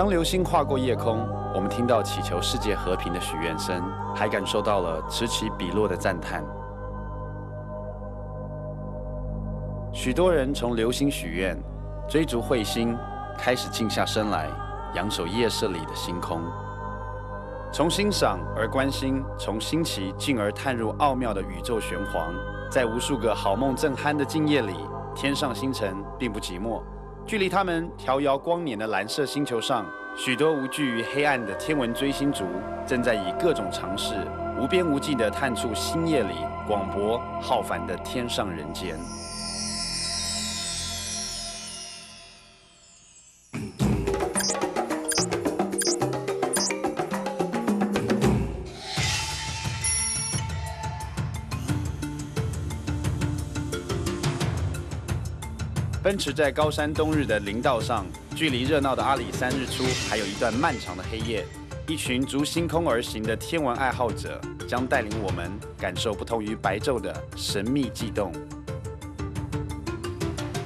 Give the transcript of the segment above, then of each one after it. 当流星划过夜空，我们听到祈求世界和平的许愿声，还感受到了此起彼落的赞叹。许多人从流星许愿，追逐彗星，开始静下身来，仰首夜色里的星空。 从欣赏而关心，从新奇进而探入奥妙的宇宙玄黄，在无数个好梦正酣的静夜里，天上星辰并不寂寞。距离他们迢遥光年的蓝色星球上，许多无惧于黑暗的天文追星族，正在以各种尝试，无边无际地探出星夜里广博浩繁的天上人间。 奔驰在高山冬日的林道上，距离热闹的阿里山日出还有一段漫长的黑夜。一群逐星空而行的天文爱好者，将带领我们感受不同于白昼的神秘悸动。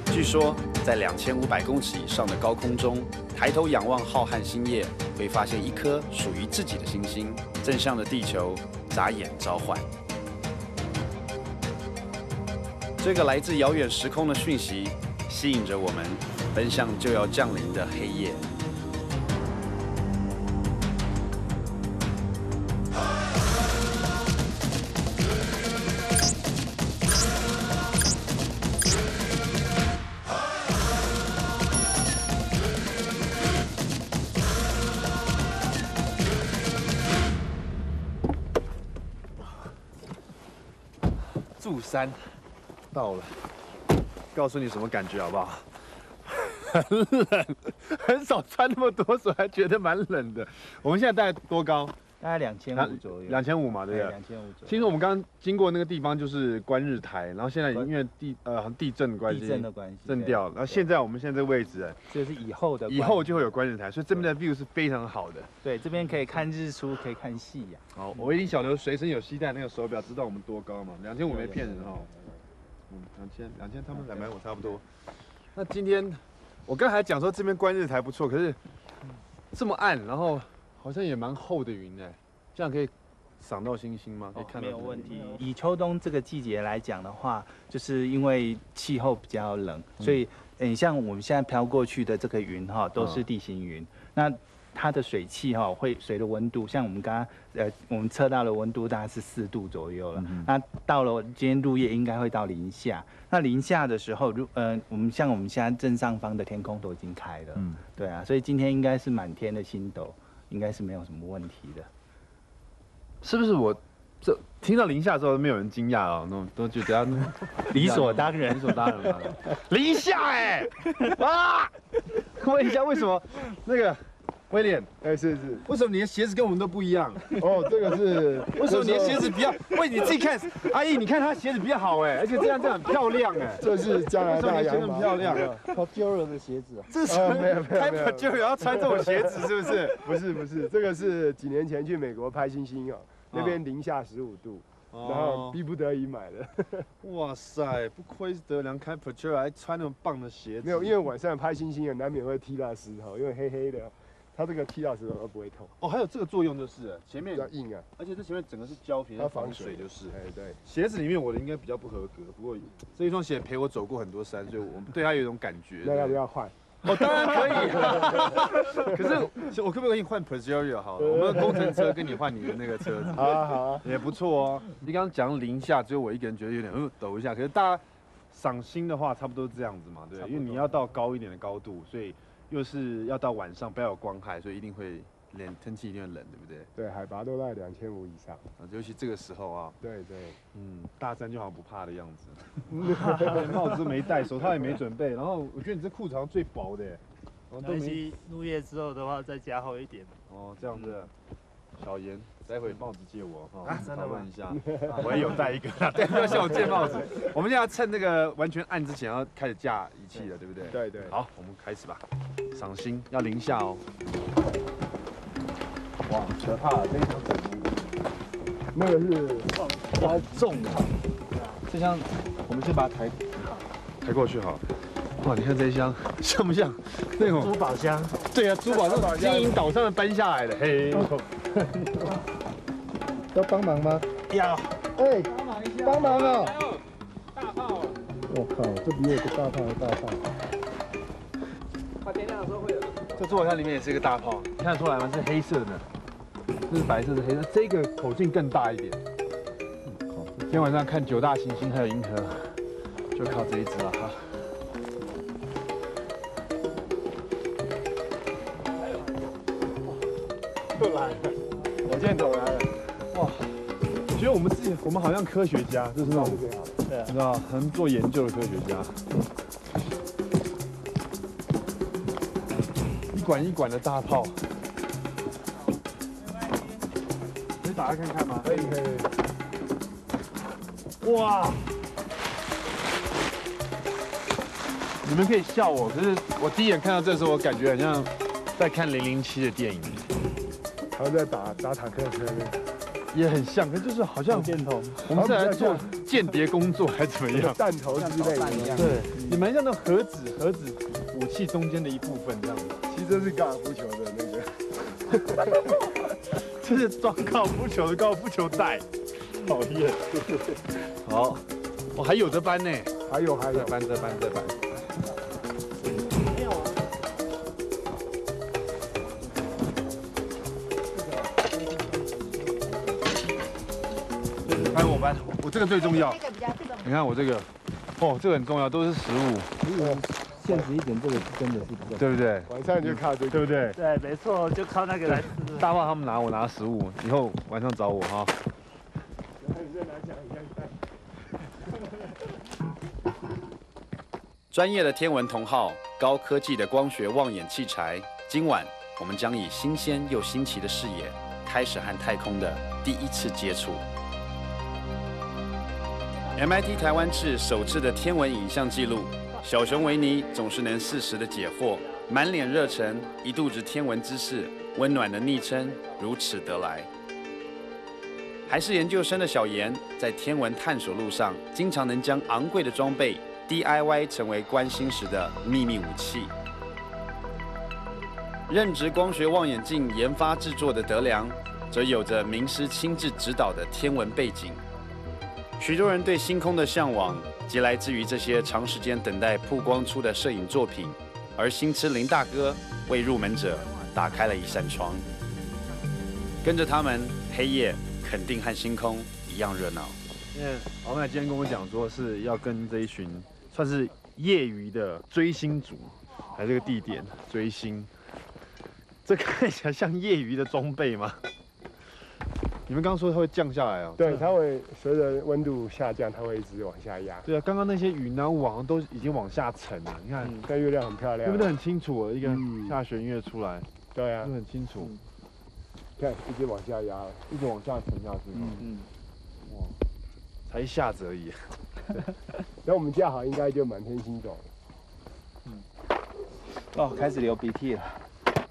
据说，在2500公尺以上的高空中，抬头仰望浩瀚星夜，会发现一颗属于自己的星星，正向着地球眨眼召唤。 这个来自遥远时空的讯息，吸引着我们奔向就要降临的黑夜。住山。 到了，告诉你什么感觉好不好？很冷，很少穿那么多，所以还觉得蛮冷的。我们现在大概多高？大概2500左右。2500嘛，对不对？2500左右。其实我们刚刚经过那个地方就是观日台，然后现在因为地震的关系，震掉了。然后现在我们现在这个位置，这是以后就会有观日台，所以这边的 view 是非常好的。对，这边可以看日出，可以看夕阳。哦，我一定晓得随身有携带那个手表，知道我们多高嘛？2500没骗人哦。 2000，他们200我差不多。那今天我刚才讲说这边观日台不错，可是这么暗，然后好像也蛮厚的云哎，这样可以赏到星星吗？可以看到。没有问题。以秋冬这个季节来讲的话，就是因为气候比较冷，所以像我们现在飘过去的这个云哈，都是地形云。那 它的水汽哈会随着温度，像我们刚刚我们测到的温度大概是4度左右了。那到了今天入夜应该会到0下。那0下的时候，我们现在正上方的天空都已经开了，对啊，所以今天应该是满天的星斗，应该是没有什么问题的。是不是我这听到0下之后都没有人惊讶啊？那都觉得理所当然，理所当然嘛。0下哎、欸，啊！问一下为什么那个？ 威廉，是，为什么你的鞋子跟我们都不一样？哦，这个是，为什么你的鞋子比较？喂，你自己看，阿姨，你看她鞋子比较好哎，而且这样很漂亮哎，这是加拿大羊毛，很漂亮 ，Pajero 的鞋子啊，这是开 Pajero 要穿这种鞋子是不是？不是，这个是几年前去美国拍星星哦，那边零下15度。 然后逼不得已买的，哇塞，不亏得良开 Pajero 还穿那么棒的鞋子。没有，因为晚上拍星星也难免会踢到石头，因为黑黑的。 它这个踢到石头不会痛哦，还有这个作用就是前面比较硬啊，而且这前面整个是胶皮，它防水就是。哎对，鞋子里面我的应该比较不合格，不过这一双鞋陪我走过很多山，所以我对它有一种感觉。那要不要换？哦，当然可以。可是我可不可以换 Pajero 好了？我们的工程车跟你换你的那个车子。好，也不错哦。你刚刚讲0下，只有我一个人觉得有点抖一下，可是大家赏星的话，差不多这样子嘛，对，因为你要到高一点的高度，所以。 又是要到晚上，不要有光害，所以一定会天气一定会冷，对不对？对，海拔都在2500以上，尤其这个时候啊。对，大山就好像不怕的样子，帽子都没戴，手套也没准备，然后我觉得你这裤子好像最薄的，尤其入夜之后的话，再加厚一点。哦，这样子。小严，待会帽子借我哈，讨论一下。我也有戴一个，但不要向我借帽子。我们现在趁那个完全暗之前，要开始架仪器了，对不对？对。好，我们开始吧。赏星要0下哦。哇，可怕！这条整路，那个是好重啊。这箱我们先把它抬过去哈。哇，你看这一箱像不像对哦，珠宝箱。对啊，珠宝箱，金银岛上的搬下来的，嘿。要帮忙吗？要。哎，帮忙一下。帮忙哦。还有大炮。我靠，这里有个大炮，快天亮的时候会有。这珠宝箱里面也是一个大炮，看得出来吗？是黑色的，这是白色的，黑色。这个口径更大一点。我靠，今天晚上看九大行星还有银河，就靠这一只了哈。 又来了，火箭筒来了，哇！我觉得我们好像科学家，就是那种，对啊，你知道，很做研究的科学家，一管一管的大炮，可以打开看看吗？可以可以。哇！你们可以笑我，可是我第一眼看到这的时候，我感觉好像在看007的电影。 还有在打坦克车，也很像，可就是好像箭头。我们是来做间谍工作还是怎么样？弹头之类的一样。对，你蛮像那核子武器中间的一部分这样子。其实这是高尔夫球的那个，这是装高尔夫球的高尔夫球袋。讨厌。好，我还有得搬呢。还有。再搬。没有啊。 我这个最重要。你看我这个，哦，这个很重要，都是食物。现实一点，这个真的是比较，对不对？晚上就靠这个，对不对？对，没错，就靠那个来吃。大炮他们拿，我拿食物，以后晚上找我哈。专业的天文同好，高科技的光学望远器材，今晚我们将以新鲜又新奇的视野，开始和太空的第一次接触。 MIT 台湾制首次的天文影像记录，小熊维尼总是能适时的解惑，满脸热忱，一肚子天文知识，温暖的昵称如此得来。还是研究生的小严，在天文探索路上，经常能将昂贵的装备 DIY 成为关心时的秘密武器。任职光学望远镜研发制作的德良，则有着名师亲自指导的天文背景。 许多人对星空的向往，即来自于这些长时间等待曝光出的摄影作品，而星之林大哥为入门者打开了一扇窗。跟着他们，黑夜肯定和星空一样热闹。因为老板今天跟我讲说，是要跟这一群算是业余的追星族来这个地点追星。这看起来像业余的装备吗？ 你们刚刚说它会降下来哦？对，它会随着温度下降，它会一直往下压。对啊，刚刚那些云呢，好像都已经往下沉了。你看，这月亮很漂亮，对不对？很清楚，一个下弦月出来。对啊，很清楚。看，一直往下压了，一直往下沉下去。嗯。哇，才一下子而已。那我们这样好，应该就满天星斗了。嗯。哦，开始流鼻涕了。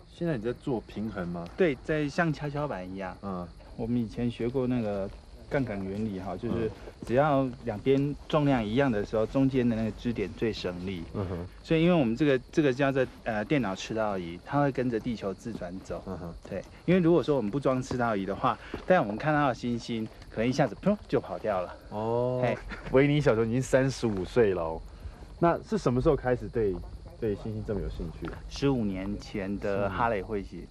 现在你在做平衡吗？对，在像跷跷板一样。嗯。 我们以前学过那个杠杆原理哈，就是只要两边重量一样的时候，中间的那个支点最省力。嗯哼。所以因为我们这个叫做电脑赤道仪，它会跟着地球自转走。嗯哼。对，因为如果说我们不装赤道仪的话，但我们看到的星星可能一下子砰就跑掉了。哦。哎，维尼小熊已经35岁了，那是什么时候开始对星星这么有兴趣？15年前的哈雷彗星。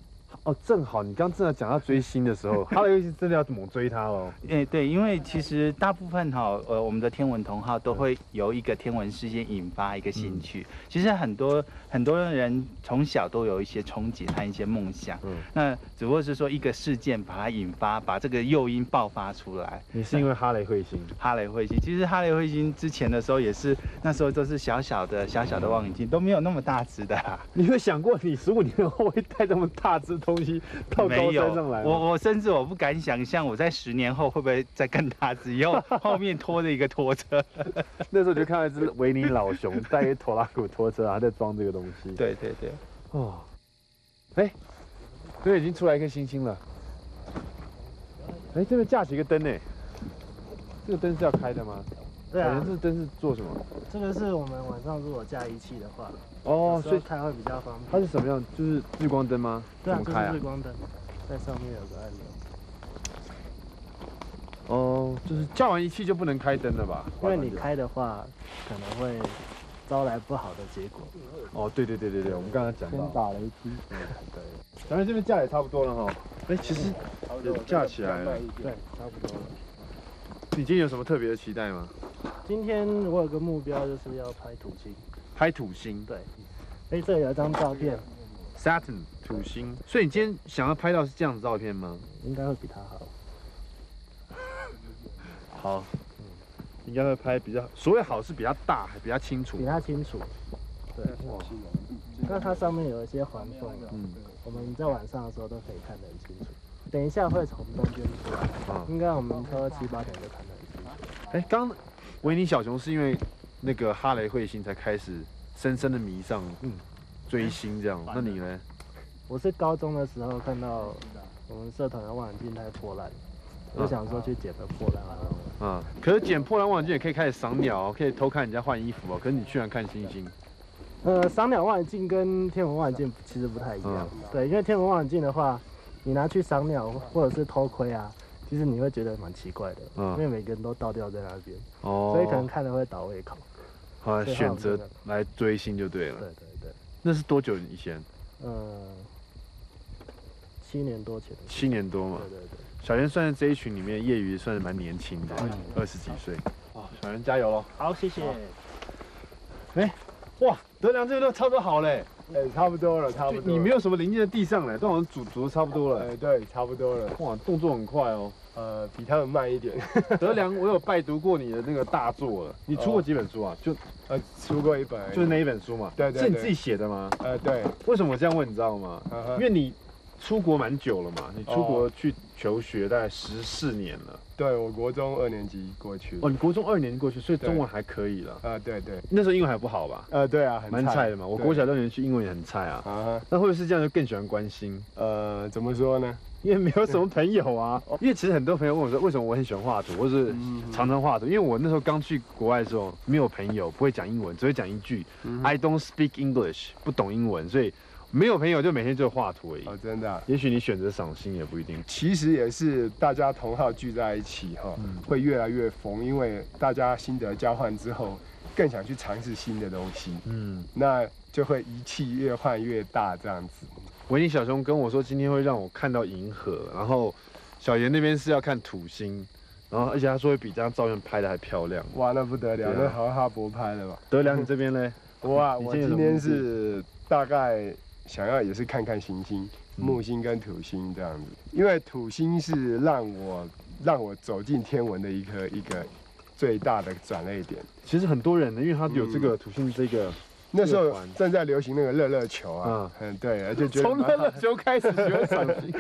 哦，正好你刚正在讲到追星的时候，哈雷彗星真的要猛追它哦。哎，对，因为其实大部分哈，我们的天文同好都会由一个天文事件引发一个兴趣。其实很多人从小都有一些憧憬和一些梦想，那只不过是说一个事件把它引发，把这个诱因爆发出来。你是因为哈雷彗星？哈雷彗星，其实哈雷彗星之前的时候也是，那时候都是小小的望远镜，都没有那么大只的、啊。你有想过你15年后会带这么大只？ 东西到高山上来，我甚至我不敢想象，我在10年后会不会再更大只，以后后面拖着一个拖车。那时候就看到一只维尼老熊带一个拖拉机拖车，然后在装这个东西。对对对，哦，哎，这边已经出来一颗星星了。哎，这边架起一个灯哎，这个灯是要开的吗？对啊，这灯是做什么？这个是我们晚上如果加仪器的话，哦，所以开会比较方便。它是什么样？就是日光灯吗？对啊，就是日光灯，在上面有个按钮。哦，就是叫完仪器就不能开灯了吧？因为你开的话，可能会招来不好的结果。哦，对对对对对，我们刚才讲到。先打雷劈。对，咱们这边架也差不多了哈。哎，其实也架起来了。对，差不多了。你今天有什么特别的期待吗？今天我有个目标，就是要拍土星。拍土星？对。哎，这里有一张照片 ，Saturn 土星。所以你今天想要拍到是这样的照片吗？应该会比它好。好。应该会拍比较，所谓好是比较大，比较清楚。比它清楚。对。那它上面有一些环缝，我们在晚上的时候都可以看得很清楚。 等一下会从中间出来，应该我们差不多7、8点就看到。哎，刚维尼小熊是因为那个哈雷彗星才开始深深的迷上追星这样，那你呢？我是高中的时候看到我们社团的望远镜在破烂，我想说去捡个破烂来玩。啊，可是捡破烂望远镜也可以开始赏鸟，可以偷看人家换衣服哦。可是你居然看星星。 赏鸟望远镜跟天文望远镜其实不太一样，对，因为天文望远镜的话。 你拿去赏鸟或者是偷窥啊，其实你会觉得蛮奇怪的，因为每个人都倒吊在那边，所以可能看了会倒胃口。后来选择来追星就对了。对对对。那是多久以前？7年多前。7年多嘛。对对对。小袁算是这一群里面业余算是蛮年轻的，20几岁。啊，小袁加油喽！好，谢谢。哎，哇，德良这边都差不多好嘞。 哎，差不多了，差不多。你没有什么零件在地上嘞，但我们煮的差不多了。哎，对，差不多了。哇，动作很快哦。比他们慢一点。德良，我有拜读过你的那个大作了。你出过几本书啊？就出过一本，就是那一本书嘛。对对。是你自己写的吗？对。为什么我这样问你知道吗？因为你出国蛮久了嘛，你出国去求学大概14年了。对，我国中2年级过去。哦，你国中2年级过去，所以中文还可以了。对对。那时候英文还不好吧？对啊，蛮菜的嘛。我国小2年级英文也很菜啊。啊。那会不会是这样就更喜欢关心？怎么说呢？因为没有什么朋友啊。因为其实很多朋友问我说，为什么我很喜欢画图，或是常常画图？因为我那时候刚去国外的时候，没有朋友，不会讲英文，只会讲一句 "I don't speak English"， 不懂英文，所以。 没有朋友就每天就画图而已。哦，真的、啊。也许你选择赏心也不一定。其实也是大家同好聚在一起哈，会越来越疯，因为大家心得交换之后，更想去尝试新的东西。嗯，那就会仪器越换越大这样子。维尼小熊跟我说，今天会让我看到银河，然后小严那边是要看土星。 然后，而且他说会比这张照片拍的还漂亮。哇，那不得了，那好像哈勃拍的吧？德良，你这边呢？哇，我今天是大概。 想要也是看看行星，木星跟土星这样子，因为土星是让我走进天文的一个最大的转捩点。其实很多人呢，因为他有这个土星这个，那时候正在流行那个热热球啊，对，就觉得从热热球开始喜欢赏星，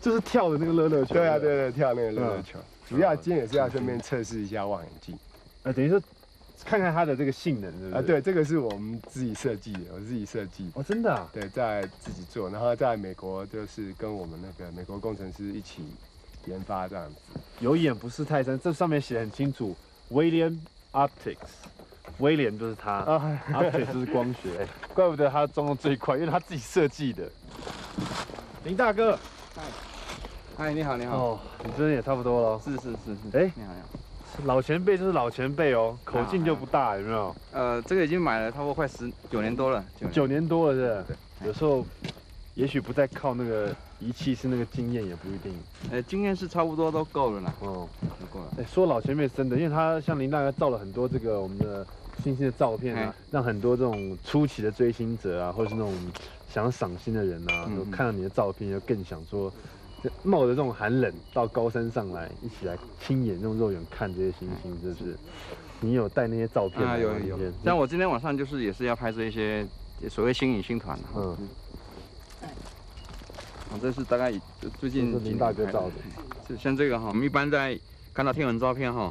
就是跳的那个热热球。对啊，对，跳那个热热球，主要今天也是要顺便测试一下望远镜，等于说。 看看它的这个性能，对不对？对，这个是我们自己设计的，我自己设计。哦，真的啊？对，在自己做，然后在美国就是跟我们那个美国工程师一起研发这样子。有眼不识泰山，这上面写得很清楚 ，William Optics。 威廉就是他，而且就是光学，怪不得他装的最快，因为他自己设计的。林大哥，嗨，你好，你好。哦，你这边也差不多了。是。哎，你好，你好。 老前辈就是老前辈哦，口径就不大，有没有？这个已经买了差不多快9年多了，9年多了是吧？对。有时候，也许不再靠那个仪器，是那个经验也不一定。经验是差不多都够了啦。哦，都够了。哎，说老前辈真的，因为他像林大哥照了很多这个我们的星星的照片啊，让很多这种初期的追星者啊，或者是那种想赏星的人啊，都看到你的照片就更想说。 冒着这种寒冷到高山上来，一起来亲眼用肉眼看这些星星，是不是？你有带那些照片吗？有。像我今天晚上就是也是要拍摄一些所谓星影星团。嗯。这是大概最近林大哥照的。就像这个哈，我们一般在看到天文照片哈，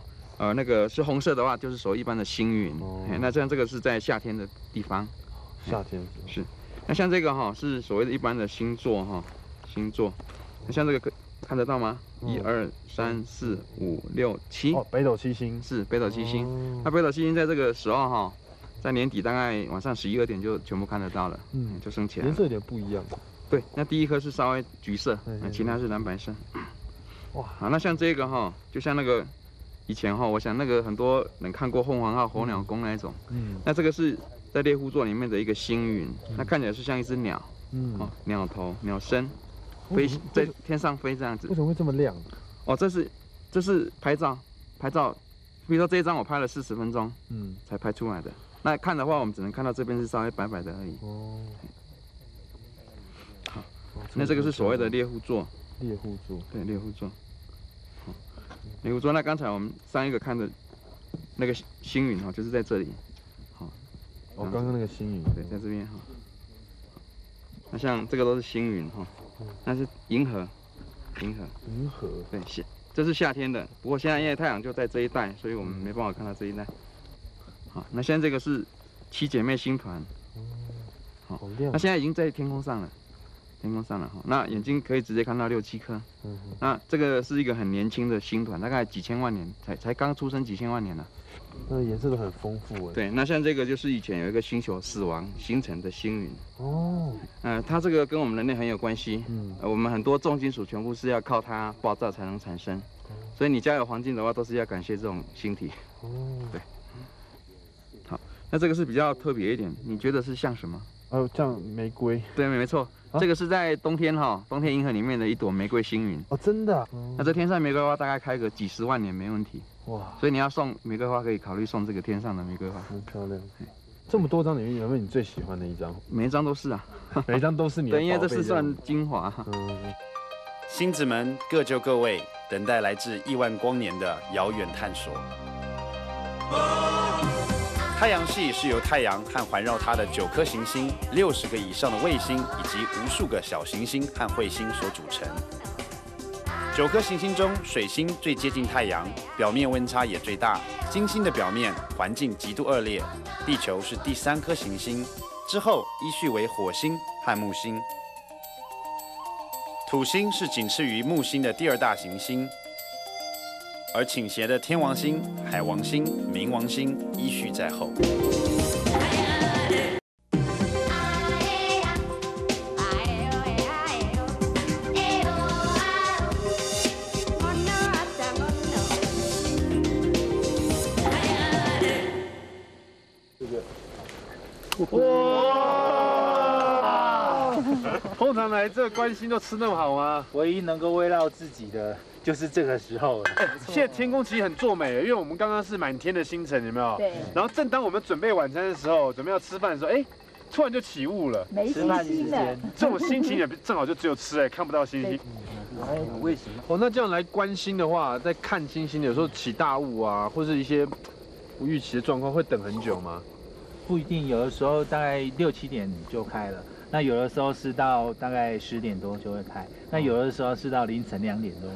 那个是红色的话，就是所谓一般的星云。哦。那像这个是在夏天的地方。夏天是。那像这个哈是所谓的一般的星座哈，星座。 像这个看得到吗？1、2、3、4、5、6、7。哦，北斗七星是北斗七星。哦、那北斗七星在这个时候哈，在年底大概晚上11、2点就全部看得到了，嗯，就升起来了。颜色有点不一样。对，那第一颗是稍微橘色，嘿嘿其他是蓝白色。哇，好，那像这个哈，就像那个。 以前哈，我想那个很多人看过凤凰号、火鸟宫那一种，嗯，那这个是在猎户座里面的一个星云，嗯、那看起来是像一只鸟，嗯，哦，鸟头、鸟身，飞在天上飞这样子。为什么会这么亮？哦，这是拍照，比如说这一张我拍了40分钟，嗯，才拍出来的。那看的话，我们只能看到这边是稍微白白的而已。哦，好，那这个是所谓的猎户座。猎户座，对，猎户座。 比如说，那刚才我们上一个看的那个星云哈，就是在这里，好。哦，刚刚那个星云，对，在这边哈。那像这个都是星云哈，那是银河，银河，银河，对，这是夏天的，不过现在因为太阳就在这一带，所以我们没办法看到这一带。好，那现在这个是7姐妹星团，好，那现在已经在天空上了。 天空上了哈，那眼睛可以直接看到6、7颗。嗯那这个是一个很年轻的星团，大概几千万年才刚出生，几千万年了。那颜色都很丰富。对，那像这个就是以前有一个星球死亡形成的星云。哦。它这个跟我们人类很有关系。嗯。我们很多重金属全部是要靠它爆炸才能产生，所以你家有环境的话，都是要感谢这种星体。哦。对。好，那这个是比较特别一点，你觉得是像什么？哦，像玫瑰。对，没错。 这个是在冬天哈，冬天银河里面的一朵玫瑰星云哦，真的、啊。那这天上玫瑰花大概开个几十万年没问题哇，所以你要送玫瑰花可以考虑送这个天上的玫瑰花，很漂亮。这么多张里面有没有你最喜欢的一张？每一张都是啊，每一张都是你的。对，因为这是算精华。嗯、星子们各就各位，等待来自亿万光年的遥远探索。太阳系是由太阳和环绕它的9颗行星、60个以上的卫星以及无数个小行星和彗星所组成。9颗行星中，水星最接近太阳，表面温差也最大。金星的表面环境极度恶劣，地球是第3颗行星，之后依序为火星和木星。土星是仅次于木星的第2大行星。 而倾斜的天王星、海王星、冥王星依序在后。哇！通常来这观星都吃那么好吗？唯一能够慰劳自己的。 就是这个时候了。现在天空其实很作美，因为我们刚刚是满天的星辰，有没有？对。然后正当我们准备晚餐的时候，准备要吃饭的时候，哎，突然就起雾了。没星星了。这种心情也正好就只有吃，哎，看不到星星。哎，为什么？哦，那这样来观星的话，在看星星有时候起大雾啊，或是一些不预期的状况，会等很久吗？不一定，有的时候大概6、7点就开了。 那有的时候是到大概10点多就会开，那有的时候是到凌晨2点多。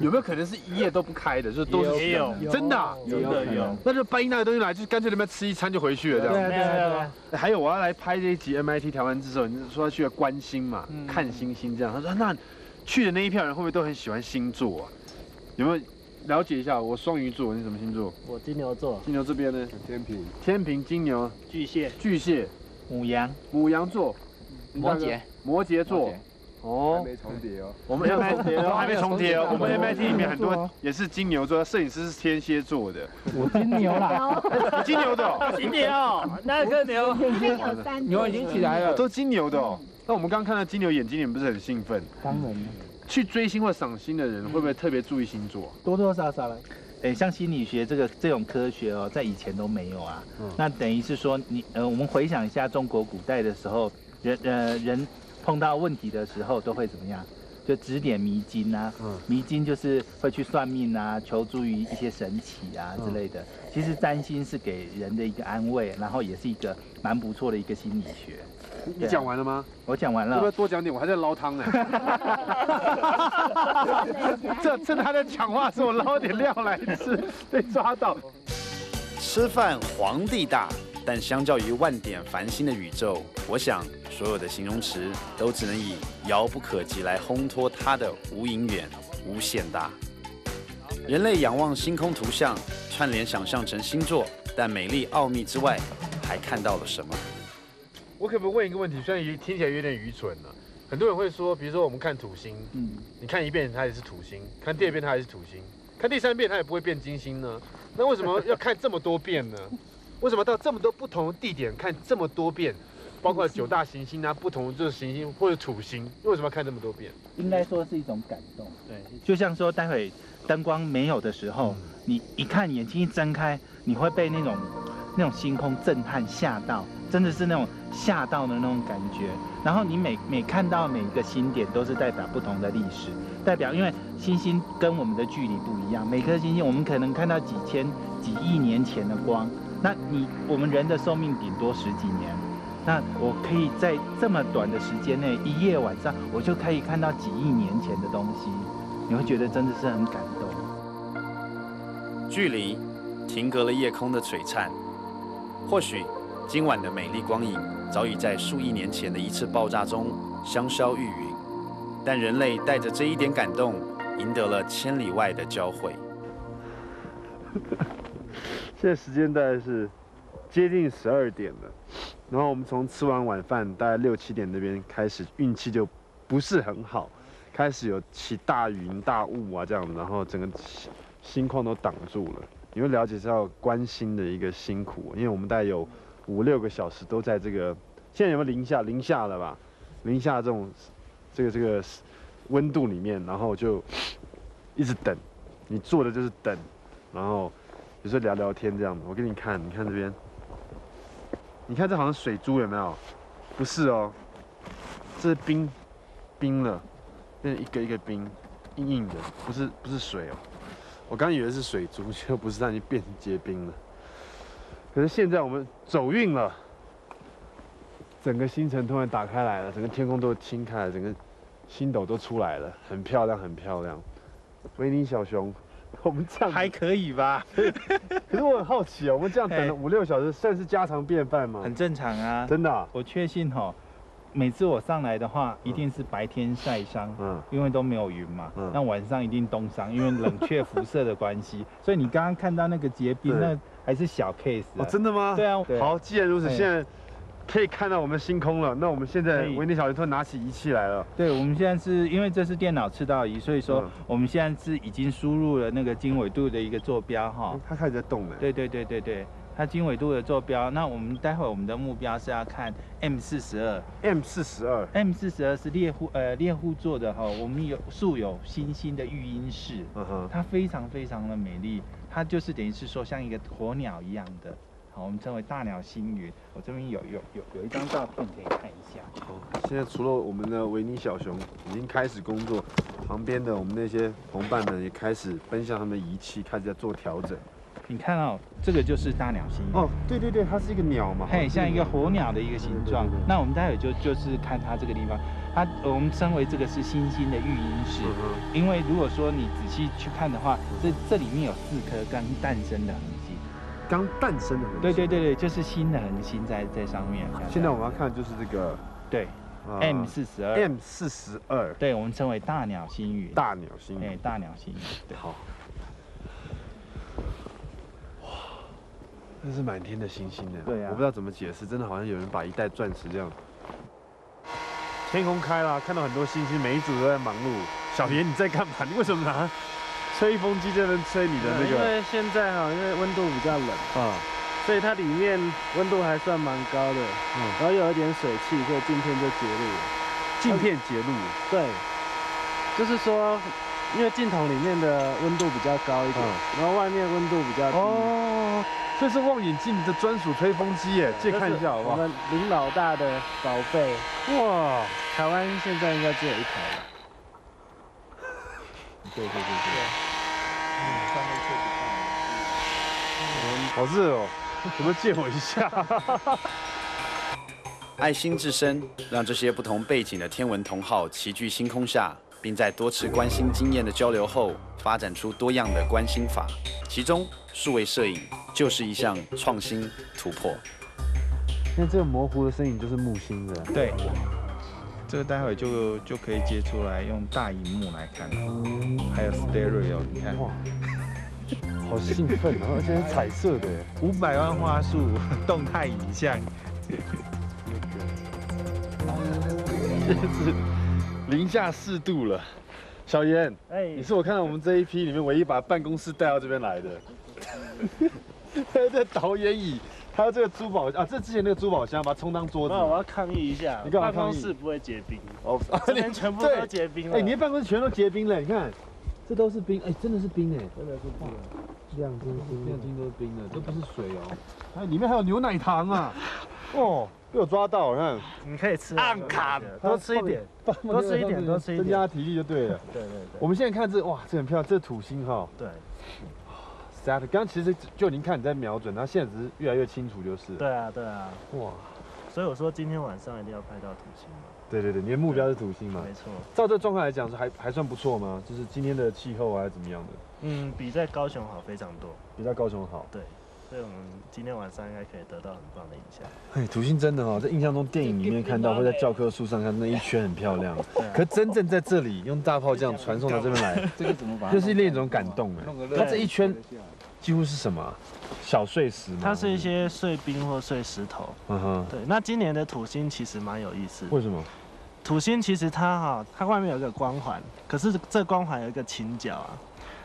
有没有可能是一夜都不开的？就都是也有，真的有。那就搬一大堆东西来，就干脆那边吃一餐就回去了这样。对。还有我要来拍这一集 MIT 台湾之手，你说去观星嘛，看星星这样。他说那去的那一票人会不会都很喜欢星座啊？有没有了解一下？我双鱼座，你什么星座？我金牛座。金牛这边呢？天平。天平、金牛、巨蟹、母羊、座。 摩羯座，哦，还没重叠哦。我们 MIT 哦，还没重叠哦。我们 MIT 里面很多也是金牛座，摄影师是天蝎座的。我金牛啦，金牛的，金牛，那个牛，牛已经起来了，都金牛的哦。那我们刚看到金牛眼睛，你们不是很兴奋？当然。去追星或赏星的人，会不会特别注意星座？多多少少了。 对，像心理学这种科学哦，在以前都没有啊。那等于是说，我们回想一下中国古代的时候，人碰到问题的时候都会怎么样？就指点迷津啊。迷津就是会去算命啊，求助于一些神祇啊之类的。其实占星是给人的一个安慰，然后也是一个蛮不错的一个心理学。 你讲完了吗？我讲完了。要不要多讲点？我还在捞汤呢。这趁他在讲话时，我捞点料来吃，被抓到。吃饭皇帝大，但相较于万点繁星的宇宙，我想所有的形容词都只能以遥不可及来烘托它的无垠远、无限大。人类仰望星空图像，串联想象成星座，但美丽奥秘之外，还看到了什么？我可不可以问一个问题？虽然听起来有点愚蠢了、很多人会说，比如说我们看土星，你看一遍它也是土星，看第二遍它还是土星，看第三遍它也不会变金星呢？那为什么要看这么多遍呢？为什么到这么多不同的地点看这么多遍，包括九大行星啊，不同就是行星或者土星，为什么要看这么多遍？应该说是一种感动。对，就像说待会灯光没有的时候，你一看眼睛一睁开，你会被那种星空震撼吓到，真的是那种吓到的那种感觉。然后你每看到每一个星点，都是代表不同的历史，代表因为星星跟我们的距离不一样，每颗星星我们可能看到几千几亿年前的光。那我们人的寿命顶多10几年，那我可以在这么短的时间内，一夜晚上我就可以看到几亿年前的东西，你会觉得真的是很感动。距离停格了夜空的璀璨，或许今晚的美丽光影早已在数亿年前的一次爆炸中香消玉殒，但人类带着这一点感动，赢得了千里外的交汇。现在时间大概是接近12点了，然后我们从吃完晚饭大概6、7点那边开始，运气就不是很好，开始有起大云大雾啊这样子，然后整个星空都挡住了。你会了解到观星的一个辛苦，因为我们大概有5、6个小时都在这个，现在有没有0下？0下了吧？0下这个温度里面，然后就一直等，你做的就是等，然后。有时候聊聊天这样的，我给你看，你看这边，你看这好像水珠有没有？不是哦，这是冰了，那一个一个冰，硬硬的，不是水哦。我刚以为是水珠，结果不是，它已经变成结冰了。可是现在我们走运了，整个星辰突然打开来了，整个天空都清开了，整个星斗都出来了，很漂亮，很漂亮。维尼小熊。我们这样还可以吧？可是我很好奇啊，我们这样等了5、6小时，算是家常便饭吗？很正常啊，真的、啊。我确信哦，每次我上来的话，一定是白天晒伤，因为都没有云嘛，那晚上一定冻伤，因为冷却辐射的关系。所以你刚刚看到那个结冰，那还是小 case、啊。哦，真的吗？对啊。好，既然如此，现在可以看到我们星空了。那我们现在维尼小熊突然拿起仪器来了。对，我们现在是因为这是电脑赤道仪，所以说我们现在是已经输入了那个经纬度的一个坐标哈。它开始在动了。对，它经纬度的坐标。那我们待会我们的目标是要看 M42。M42 是猎户座的哈，我们有素有星星的育婴室，它非常的美丽，它就是等于是说像一个鸵鸟一样的。好，我们称为大鸟星云。我这边有一张照片可以看一下。好，现在除了我们的维尼小熊已经开始工作，旁边的我们那些同伴们也开始奔向他们的仪器，开始在做调整。你看哦，这个就是大鸟星云。哦，对，它是一个鸟嘛，嘿，像一个火鸟的一个形状。对。那我们待会就是看它这个地方，它我们称为这个是星星的育婴室，因为如果说你仔细去看的话，这里面有4颗刚诞生的。刚诞生的，对，就是新的恒星在上面。现在我们要看就是这个，对 ，M42，对，我们称为大鸟星云。大鸟星云，大鸟星云。好，哇，那是满天的星星的。对啊，我不知道怎么解释，真的好像有人把一袋钻石这样。天空开了，看到很多星星，每一组都在忙碌。小爷你在干嘛？你为什么拿？吹风机这边吹你的那个，因为现在哈，因为温度比较冷啊，所以它里面温度还算蛮高的，然后有一点水汽，所以镜片就结露了。镜片结露？对，就是说，因为镜筒里面的温度比较高一点，然后外面温度比较低。哦，这是望远镜的专属吹风机耶，借看一下好不好？我们林老大的宝贝。哇，台湾现在应该只有一台吧。对。好热哦，有没有借我一下？爱心至深，让这些不同背景的天文同好齐聚星空下，并在多次观星经验的交流后，发展出多样的观星法。其中，数位摄影就是一项创新突破。那这个模糊的身影就是木星的。对，这个待会就可以接出来，用大荧幕来看，还有 stereo， 你看。哇，好兴奋啊！而且是彩色的，500万画素动态影像。那个，这是零下4度了。 小严，你是我看到我们这一批里面唯一把办公室带到这边来的。这导演椅，还有这个珠宝啊，这之前那个珠宝箱把它充当桌子。我要抗议一下，你办公室不会结冰哦，这边全部都结冰了。哎，你的办公室全都结冰了，你看，这都是冰，哎，真的是冰哎，真的是冰，亮晶晶都是冰的，都不是水哦。哎，里面还有牛奶糖啊，哦。 被我抓到，你看，你可以吃暗卡，多吃一点，多吃一点，多吃一点，增加体力就对了。对对对。我们现在看这，哇，这很漂亮，这土星哈。对。Saturn， 刚其实就您看你在瞄准，它现在只是越来越清楚就是。对啊，对啊。哇，所以我说今天晚上一定要拍到土星嘛。对对对，你的目标是土星嘛？没错。照这状况来讲，是还算不错吗？就是今天的气候啊，怎么样的？嗯，比在高雄好非常多。比在高雄好。对。 所以我们今天晚上应该可以得到很棒的印象。哎，土星真的哦，在印象中电影里面看到，会在教科书上看那一圈很漂亮。可真正在这里用大炮这样传送到这边来，这个怎么把？就是另一种感动哎。它这一圈几乎是什么？小碎石吗？它是一些碎冰或碎石头。嗯哼。对，那今年的土星其实蛮有意思。为什么？土星其实它哈，它外面有一个光环，可是这光环有一个倾角啊。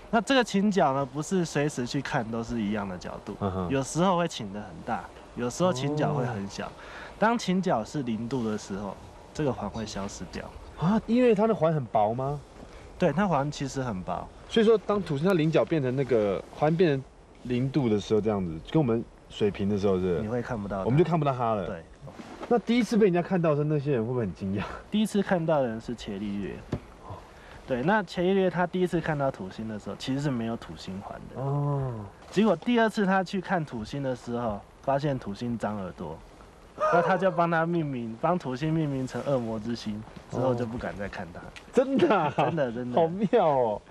那这个倾角呢，不是随时去看都是一样的角度，有时候会倾得很大，有时候倾角会很小。当倾角是0度的时候，这个环会消失掉啊，因为它的环很薄吗？对，它环其实很薄，所以说当土星它零角变成那个环变成0度的时候，这样子跟我们水平的时候是，你会看不到，我们就看不到它了。对。那第一次被人家看到的时候，那些人会不会很惊讶？第一次看到的人是伽利略。 对，那伽利略他第一次看到土星的时候，其实是没有土星环的哦。结果第二次他去看土星的时候，发现土星长耳朵，那他就帮他命名，帮土星命名成恶魔之星，之后就不敢再看它。真的、啊，真的，真的，好妙哦！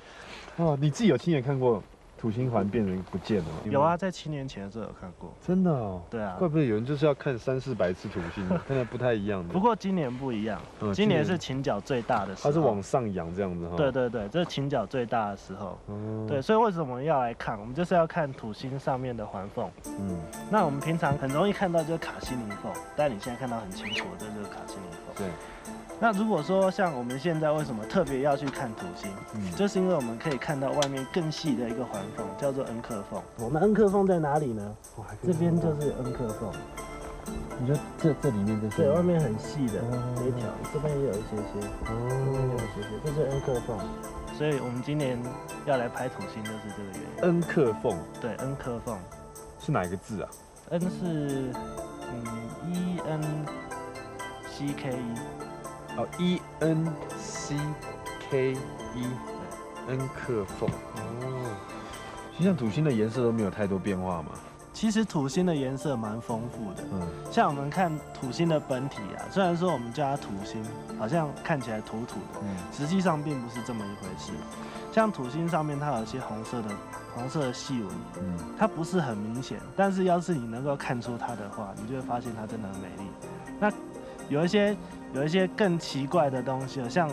哦，你自己有亲眼看过土星环变成不见了吗？有啊，在7年前的时候有看过。真的哦。对啊。怪不得有人就是要看300-400次土星，看来不太一样的。不过今年不一样，今年是倾角最大的时候。它是往上扬这样子哈。对对对，这是倾角最大的时候。嗯。对，所以为什么要来看？我们就是要看土星上面的环缝。嗯。那我们平常很容易看到就是卡西宁缝，但你现在看到很清楚，这就是卡西宁缝。对。 那如果说像我们现在为什么特别要去看土星，就是因为我们可以看到外面更细的一个环缝，叫做恩克缝。我们恩克缝在哪里呢？这边就是恩克缝。你说这里面这些？对，外面很细的这一条，这边也有一些些，这边也有一些些，这是恩克缝。所以我们今年要来拍土星，就是这个原因。恩克缝。对，恩克缝。是哪一个字啊？恩是ENCKE。 哦 ，ENCKE， 恩克缝。哦，其实像土星的颜色都没有太多变化嘛。其实土星的颜色蛮丰富的。嗯，像我们看土星的本体啊，虽然说我们叫它土星，好像看起来土土的，实际上并不是这么一回事。像土星上面它有一些红色的细纹，它不是很明显，但是要是你能够看出它的话，你就会发现它真的很美丽。那有一些更奇怪的东西，像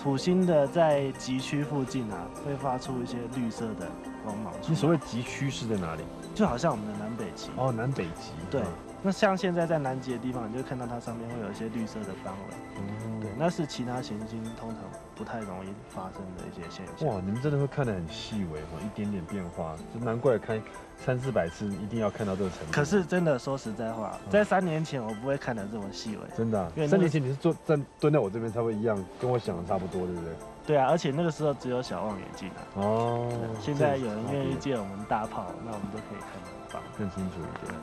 土星的在极区附近啊，会发出一些绿色的光芒。你所谓极区是在哪里？就好像我们的南北极。哦，南北极。对。那像现在在南极的地方，你就看到它上面会有一些绿色的斑纹。对，那是其他行星通常不太容易发生的一些现象。哇，你们真的会看得很细微哈，一点点变化，就难怪看300-400次一定要看到这个程度。可是真的说实在话，在3年前我不会看得这么细微。真的、啊，因为3年前你是蹲在我这边才会一样，跟我想的差不多，对不对？对啊，而且那个时候只有小望远镜啊。哦。现在有人愿意借我们大炮，那我们都可以看得更清楚一点。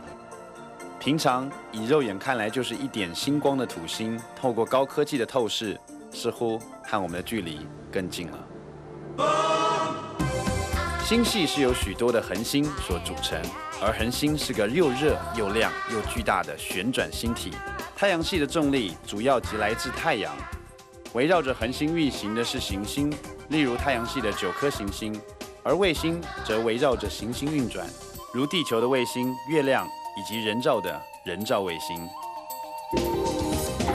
平常以肉眼看来就是一点星光的土星，透过高科技的透视，似乎和我们的距离更近了。星系是由许多的恒星所组成，而恒星是个又热又亮又巨大的旋转星体。太阳系的重力主要即来自太阳，围绕着恒星运行的是行星，例如太阳系的9颗行星，而卫星则围绕着行星运转，如地球的卫星、月亮。 以及人造的人造卫星。哇，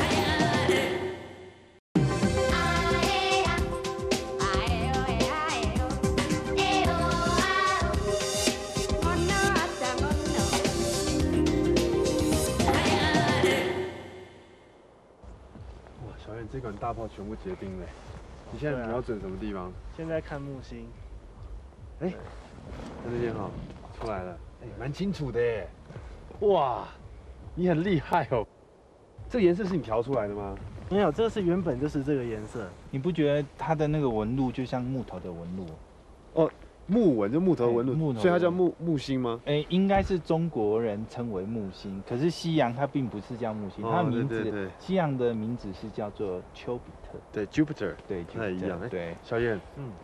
小燕，这款大炮全部结冰嘞！你现在瞄准什么地方？现在看木星。哎，陈志健好，出来了。哎，蛮清楚的耶。哇，你很厉害哦！这个颜色是你调出来的吗？没有，这是原本就是这个颜色。你不觉得它的那个纹路就像木头的纹路？哦，木纹就木头纹路，木头，所以它叫木星吗？哎，应该是中国人称为木星，可是西洋它并不是叫木星，它名字西洋的名字是叫做丘比特。对 ，Jupiter。对，不太一样。对，小燕，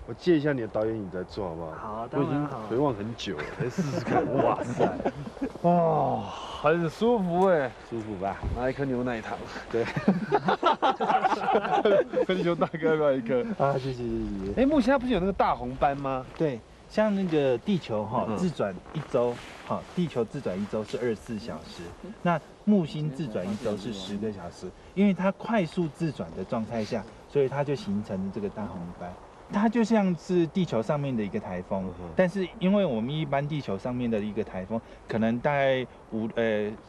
我借一下你的导演椅来坐好不好？好，当然好。我已经回望很久了，来试试看。哇塞！哦，很舒服哎，舒服吧？拿一颗牛奶糖。对，分球大哥拿一颗啊，谢谢谢谢。哎，木星它不是有那个大红斑吗？对，像那个地球哈，自转一周，哈，地球自转一周是24小时，那木星自转一周是10个小时，因为它快速自转的状态下，所以它就形成了这个大红斑。它就像是地球上面的一个台风，但是因为我们一般地球上面的一个台风，可能大概5、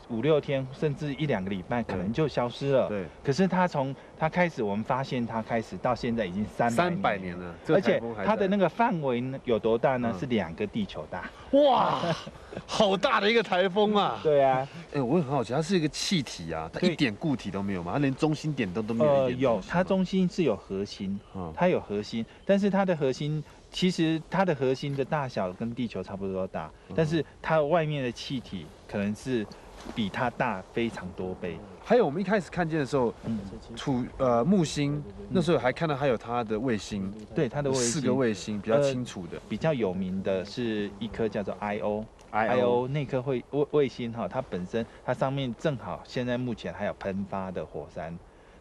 6天，甚至1、2个礼拜，可能就消失了。对。可是它从它开始，我们发现它开始到现在已经300年了，而且它的那个范围有多大呢？是2个地球大。哇，好大的一个台风啊！对啊。哎，我也很好奇，它是一个气体啊，它一点固体都没有嘛？它连中心点都没有一点。有，它中心是有核心，它有核心。但是它的核心，其实它的核心的大小跟地球差不多大，但是它外面的气体可能是比它大非常多倍。还有我们一开始看见的时候，木星那时候还看到还有它的卫星，对，它的卫星4个卫星比较清楚的，比较有名的是一颗叫做 IO 那颗卫星哈，它本身它上面正好现在目前还有喷发的火山。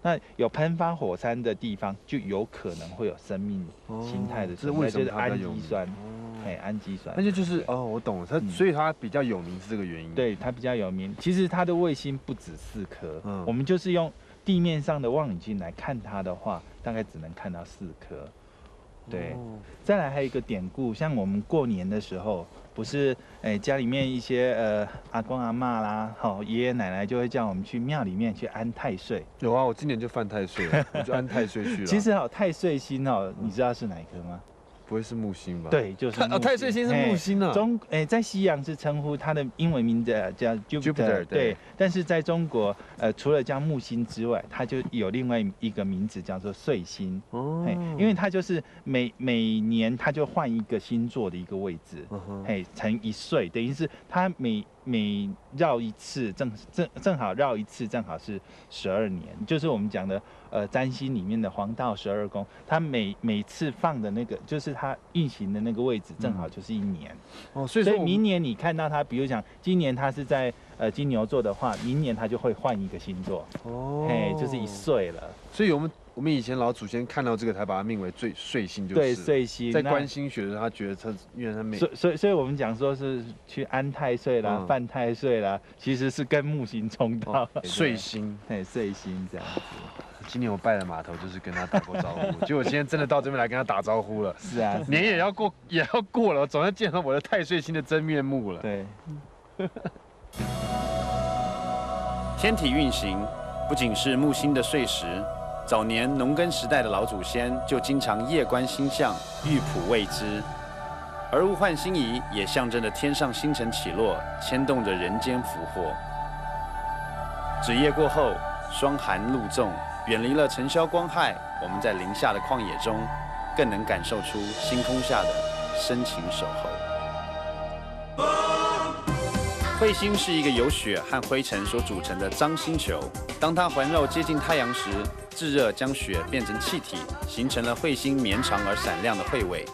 那有喷发火山的地方，就有可能会有生命形态的存在，就是氨基酸，哎，氨基酸。那就是哦，我懂了，它所以它比较有名是这个原因。对，它比较有名。其实它的卫星不止4颗，我们就是用地面上的望远镜来看它的话，大概只能看到4颗。对，再来还有一个典故，像我们过年的时候，不是哎家里面一些阿公阿嬷啦，好爷爷奶奶就会叫我们去庙里面去安太岁。有啊，我今年就犯太岁了，我就安太岁去了。其实哦，太岁星哦，你知道是哪一颗吗？不会是木星吧？对，就是木星。哦，太岁星是木星啊。在西洋是称呼它的英文名字叫 Jupiter， 对。但是在中国，除了叫木星之外，它就有另外一个名字叫做岁星。哦。因为它就是每年它就换一个星座的一个位置，乘一岁，等于是它每绕一次正好绕一次正好是12年，就是我们讲的占星里面的黄道12宫，它每次放的那个就是它运行的那个位置正好就是1年。哦，所以明年你看到它，比如讲今年它是在金牛座的话，明年它就会换一个星座。哦，哎，就是1岁了。所以我们以前老祖先看到这个，才把它命为岁星，就是对岁星。在观星学的时候，他觉得他因为他没所以我们讲说是去安太岁啦、犯太岁啦，其实是跟木星冲到岁星，对岁星这样子。今年我拜了码头，就是跟他打过招呼，结果今天真的到这边来跟他打招呼了。是啊，年也要过了，总要见到我的太岁星的真面目了。对，天体运行不仅是木星的岁时。早年农耕时代的老祖先就经常夜观星象，预卜未知，而物换星移也象征着天上星辰起落，牵动着人间福祸。子夜过后，霜寒露重，远离了尘嚣光害，我们在林下的旷野中，更能感受出星空下的深情守候。彗星是一个由雪和灰尘所组成的脏星球，当它环绕接近太阳时，炙热将雪变成气体，形成了彗星绵长而闪亮的彗尾；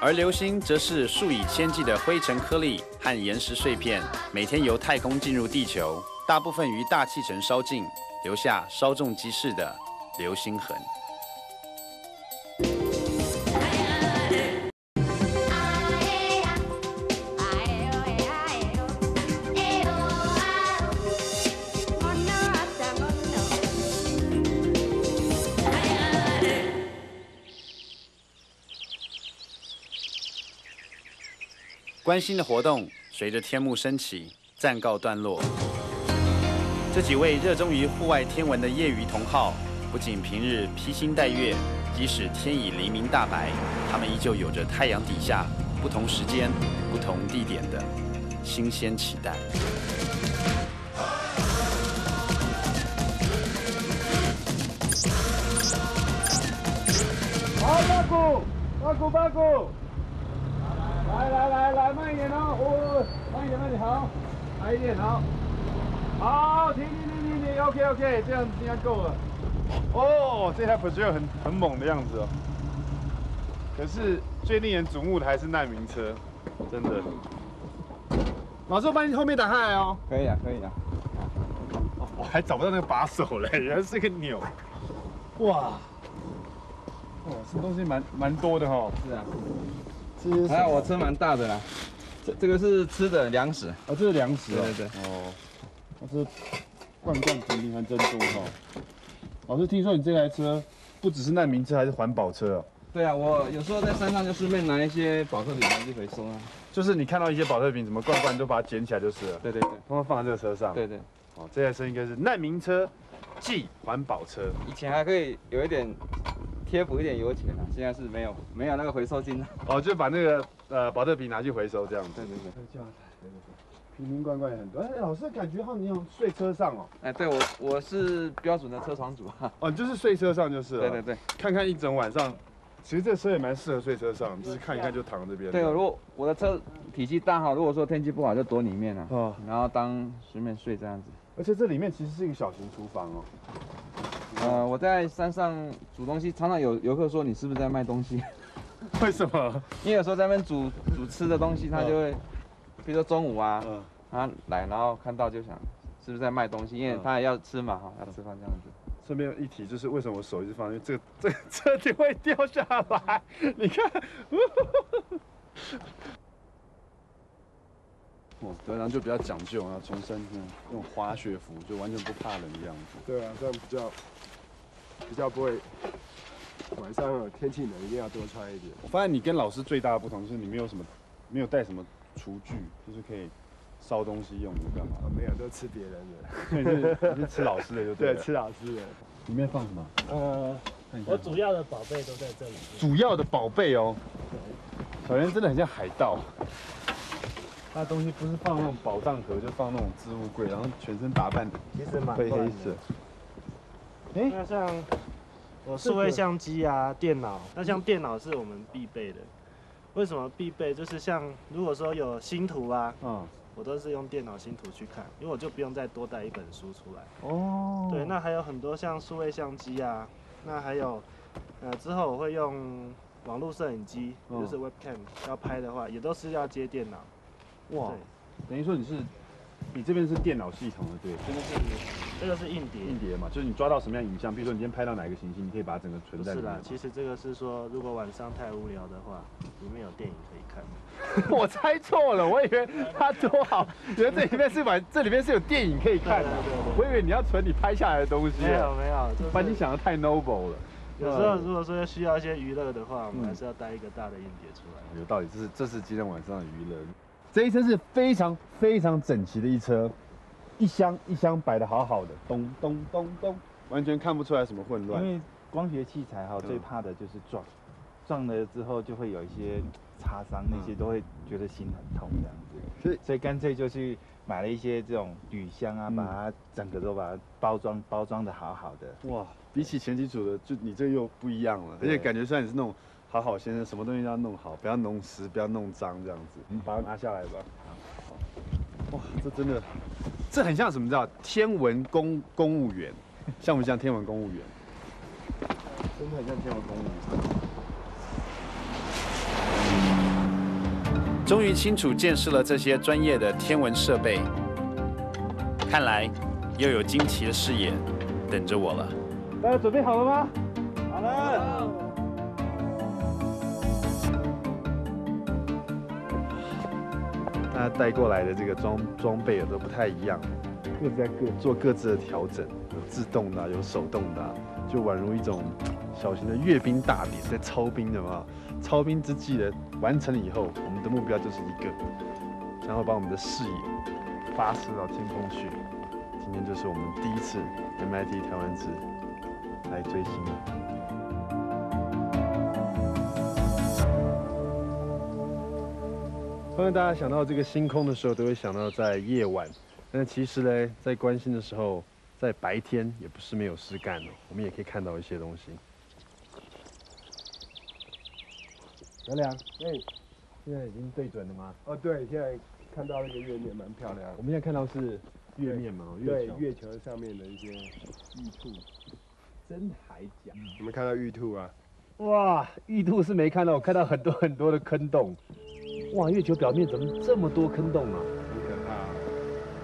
而流星则是数以千计的灰尘颗粒和岩石碎片，每天由太空进入地球，大部分于大气层烧尽，留下稍纵即逝的流星痕。关心的活动随着天幕升起暂告段落。这几位热衷于户外天文的业余同好，不仅平日披星戴月，即使天已黎明大白，他们依旧有着太阳底下不同时间、不同地点的新鲜期待。 八股，来，慢一点哦，慢一点，好，来一点，好，停 ，OK， 这样应该够了。哦，这台 Pajero 很猛的样子哦。可是最令人瞩目的还是难民车，真的。老师，我把你后面打开来哦。可以啊，可以啊。我还找不到那个把手嘞，原来是个钮。哇。 哦，这东西蛮多的哦。是啊，这还好我车蛮大的啦。这个是吃的粮食，哦，这是粮食哦。对。哦，这罐瓶瓶还真多哦。老师，听说你这台车不只是难民车，还是环保车哦？对啊，我有时候在山上就顺便拿一些保特瓶去回收啊。就是你看到一些保特瓶，什么罐罐都把它捡起来就是了。对，通通放在这个车上。对。哦，这台车应该是难民车，即环保车。以前还可以有一点。 贴补一点油钱啊，现在是没有那个回收金了。哦，就把那个保特瓶拿去回收这样子。对。瓶瓶罐罐也很多。哎，老师感觉好像你有睡车上哦。哎，对我是标准的车床主啊。哦，你就是睡车上就是了。对。看看一整晚上，其实这车也蛮适合睡车上，就是看一看就躺这边。对，如果我的车体积大哈，如果说天气不好就躲里面啊。哦。然后随便睡这样子。而且这里面其实是一个小型厨房哦。 我在山上煮东西，常常有游客说你是不是在卖东西？为什么？因为有时候在那边煮吃的东西，他就会，比如说中午啊，他来然后看到就想是不是在卖东西，因为他也要吃嘛，哈，要吃饭这样子。顺便一提，就是为什么我手一直放，因为这个车顶会掉下来，你看。哦，对，然后就比较讲究，然后全身用滑雪服，就完全不怕冷的样子。对啊，这样比较不会。晚上天气冷，一定要多穿一点。我发现你跟老师最大的不同就是你没有带什么厨具，就是可以烧东西用的干嘛？没有，都吃别人的。对，是吃老师的就对了。对，吃老师的。里面放什么？我主要的宝贝都在这里。主要的宝贝哦。小袁真的很像海盗。 他东西不是放那种宝藏盒，就放那种置物柜，然后全身打扮，其实蛮黑色。哎，那像我数位相机啊、电脑，那像电脑是我们必备的。为什么必备？就是像如果说有星图啊，我都是用电脑星图去看，因为我就不用再多带一本书出来。哦。对，那还有很多像数位相机啊，那还有之后我会用网络摄影机，就是 webcam，要拍的话也都是要接电脑。 哇，等于说你这边是电脑系统的对，这个是硬碟，硬碟嘛，就是你抓到什么样影像，比如说你今天拍到哪一个行星，你可以把它整个存在里面。不是啦，其实这个是说，如果晚上太无聊的话，里面有电影可以看。我猜错了，我以为它多好，原来这里面是有电影可以看的，我以为你要存你拍下来的东西。没有，把你想的太 noble 了。 有时候如果说需要一些娱乐的话，我们还是要带一个大的硬碟出来。有道理，这是今天晚上的娱乐。 这一车是非常非常整齐的一车，一箱一箱摆得好好的，咚咚咚咚，完全看不出来什么混乱。因为光学器材哈，最怕的就是撞，撞了之后就会有一些擦伤，那些都会觉得心很痛这样子。所以干脆就去买了一些这种铝箱啊，把它整个都把它包装得好好的。哇，比起前几组的，就你这又不一样了，而且感觉像你是那种。 好好先生，什么东西都要弄好，不要弄湿，不要弄脏，这样子。把它拿下来吧。哇，这真的，这很像什么？你知道，天文公务员，像不像天文公务员？真的很像天文公务员。终于清楚见识了这些专业的天文设备，看来又有惊奇的视野等着我了。大家准备好了吗？好了。 他带过来的这个装备都不太一样，各自的调整，有自动的、有手动的，就宛如一种小型的阅兵大典，在操兵的嘛，操兵之际的完成以后，我们的目标就是一个，然后把我们的视野发射到天空去。今天就是我们第一次 MIT 台湾之来追星。 当大家想到这个星空的时候，都会想到在夜晚。但其实呢，在观星的时候，在白天也不是没有事干的，我们也可以看到一些东西。小梁，现在已经对准了吗？哦，对，现在看到那个月面蛮漂亮。我们现在看到是月面嘛？对，月球上面的一些玉兔，真海甲。有没有看到玉兔啊？哇，玉兔是没看到，我看到很多很多的坑洞。 哇，月球表面怎么这么多坑洞啊？很可怕、啊，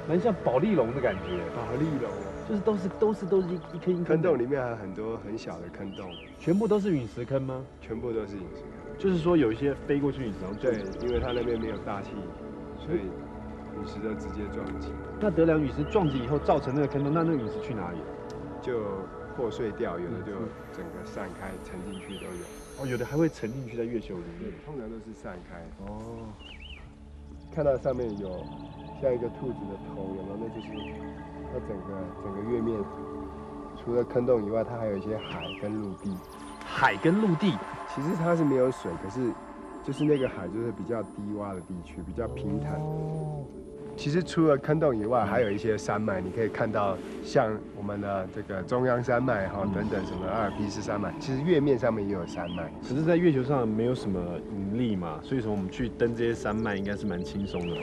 蛮像保丽龙的感觉。保丽龙，就是都是一坑。坑洞里面还有很多很小的坑洞。全部都是陨石坑吗？全部都是陨石坑。就是说有一些飞过去陨石坑。对，因为它那边没有大气，所以陨石都直接撞击。那德良陨石撞击以后造成那个坑洞，那陨石去哪里？就破碎掉，有的就整个散开沉进去都有。 哦，有的还会沉进去在月球里面，通常都是散开。哦，看到上面有像一个兔子的头，有没有？那就是它整个月面，除了坑洞以外，它还有一些海跟陆地。海跟陆地，其实它是没有水，可是就是那个海就是比较低洼的地区，比较平坦。哦，其实除了坑洞以外，还有一些山脉，你可以看到像我们的这个中央山脉哈等等，什么阿尔卑斯山脉，其实月面上面也有山脉。可是，在月球上没有什么引力嘛，所以说我们去登这些山脉应该是蛮轻松的嘛。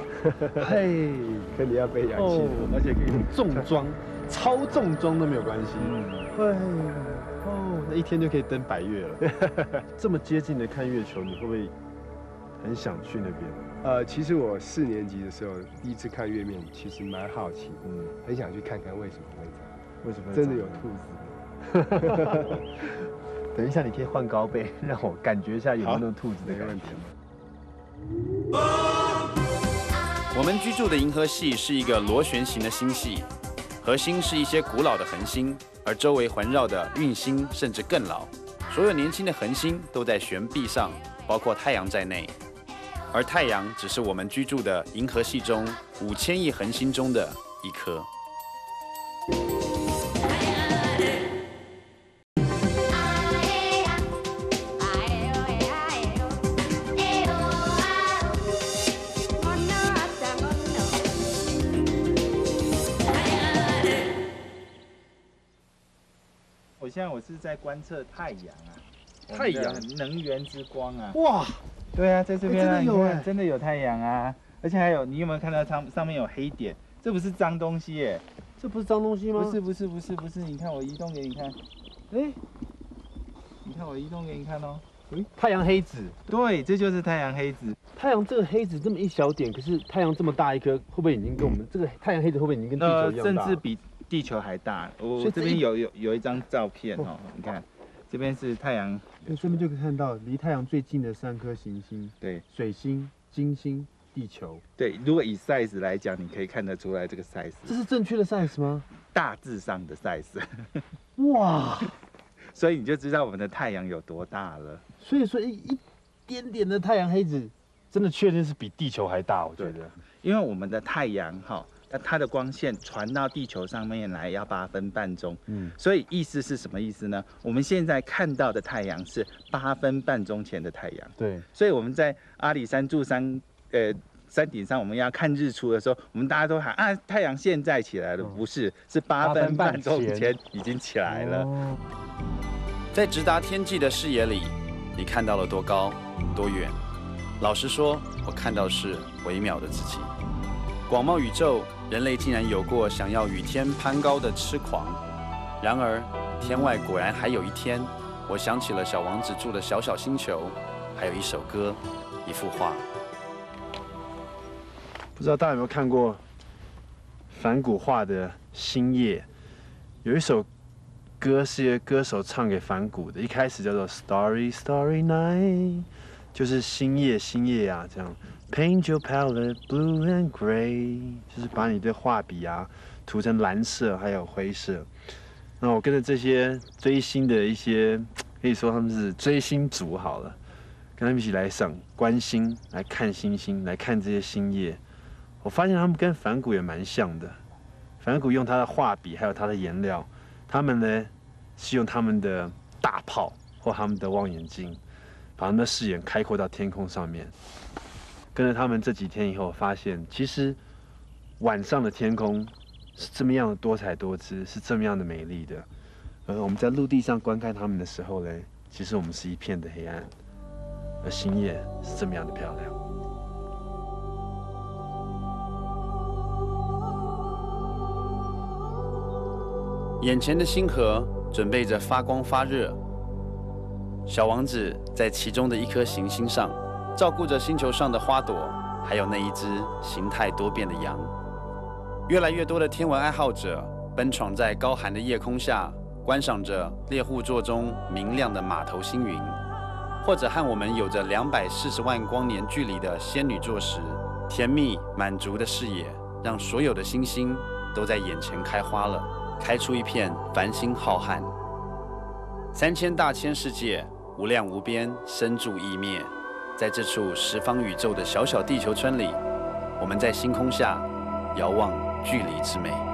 嘿，可你要背氧气，而且可以重装、超重装都没有关系。嘿，哦，那一天就可以登百岳了。这么接近的看月球，你会不会很想去那边？ 其实我4年级的时候第一次看月面，其实蛮好奇，很想去看看为什么会这样，为什么真的有兔子？等一下，你可以换高倍，让我感觉一下有没有兔子的感觉。我们居住的银河系是一个螺旋形的星系，核心是一些古老的恒星，而周围环绕的运星甚至更老。所有年轻的恒星都在悬臂上，包括太阳在内。 而太阳只是我们居住的银河系中5000亿恒星中的一颗。我现在是在观测太阳啊，太阳能源之光啊，哇！ 对啊，在这边、啊欸、真的有太阳啊，而且还有，你有没有看到上面有黑点？这不是脏东西耶，这不是脏东西吗？不是，你看我移动给你看，哎，你看我移动给你看哦，哎，太阳黑子，对，这就是太阳黑子。太阳这个黑子这么一小点，可是太阳这么大一颗，会不会已经跟我们这个太阳黑子会不会已经跟地球一样大？甚至比地球还大。我这边有一张照片哦，你看。 这边是太阳，这边就可以看到离太阳最近的3颗行星，对，水星、金星、地球。对，如果以 size 来讲，你可以看得出来这个 size。这是正确的 size 吗？大致上的 size。哇！所以你就知道我们的太阳有多大了。所以说一点点的太阳黑子，真的确定是比地球还大，我觉得。因为我们的太阳哈。 那它的光线传到地球上面来要8分半钟，所以意思是什么意思呢？我们现在看到的太阳是8分半钟前的太阳，对，所以我们在阿里山住山顶上，我们要看日出的时候，我们大家都喊啊，太阳现在起来了，不是，是8分半钟前已经起来了。哦、在直达天际的视野里，你看到了多高、多远？老实说，我看到的是微秒的自己。广袤宇宙。 人类竟然有过想要与天攀高的痴狂，然而天外果然还有一天。我想起了小王子住的小小星球，还有一首歌，一幅画。不知道大家有没有看过梵谷画的《星夜》？有一首歌是一个歌手唱给梵谷的，一开始叫做《Starry Starry Night》，就是星夜，星夜啊，这样。 Paint your palette blue and gray， 就是把你的画笔啊涂成蓝色还有灰色。那我跟着这些追星的一些可以说他们是追星族好了，跟他们一起来赏观星，来看星星，来看这些星夜。我发现他们跟梵谷也蛮像的，梵谷用他的画笔还有他的颜料，他们呢是用他们的大炮或他们的望远镜，把他们的视野开阔到天空上面。跟着他们这几天以后，发现其实晚上的天空是这么样的多彩多姿，是这么样的美丽的。而我们在陆地上观看他们的时候呢，其实我们是一片的黑暗，而星夜是这么样的漂亮。 眼前的星河准备着发光发热，小王子在其中的一颗行星上，照顾着星球上的花朵，还有那一只形态多变的羊。越来越多的天文爱好者奔闯在高寒的夜空下，观赏着猎户座中明亮的马头星云，或者和我们有着240万光年距离的仙女座时，甜蜜满足的视野，让所有的星星都在眼前开花了。 开出一片繁星浩瀚，3000大千世界无量无边，深住意灭。在这处10方宇宙的小小地球村里，我们在星空下遥望距离之美。